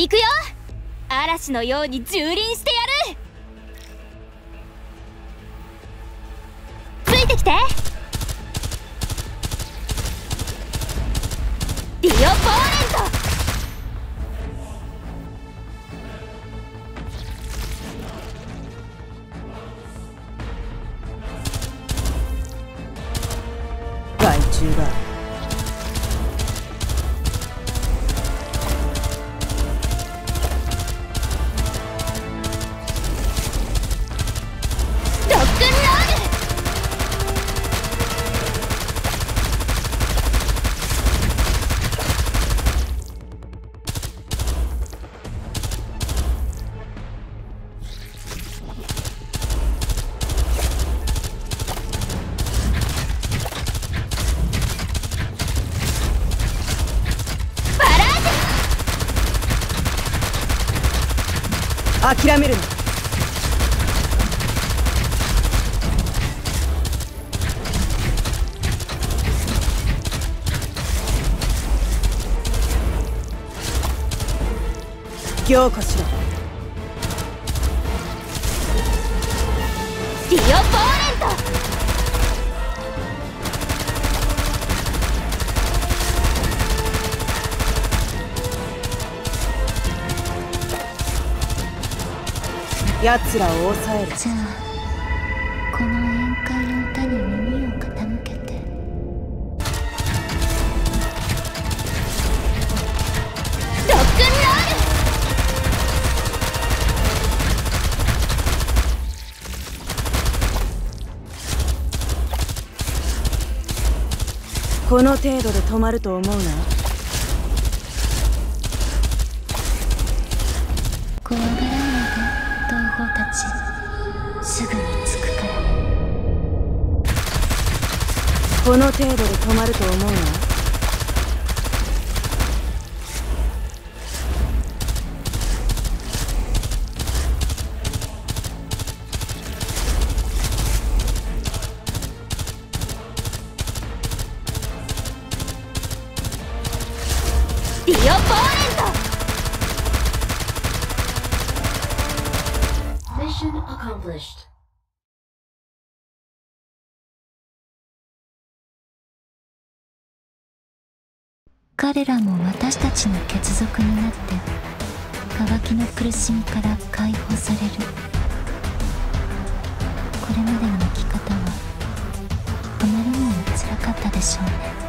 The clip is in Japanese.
行くよ。嵐のように蹂躙してやる。ついてきて。ディオ・ボーレント。害虫だ。諦めるな。行こしら。ディオ・ボーレント。奴らを抑える。じゃあこの宴会の歌に耳を傾けて。ロックンロール。この程度で止まると思うな。怖がらないで、同胞たち。すぐに着くから。この程度で止まると思うな。ディオ・ボーレント。Mission accomplished.彼らも私たちの血族になって、渇きの苦しみから解放される。これまでの生き方はあまりにも辛かったでしょうね。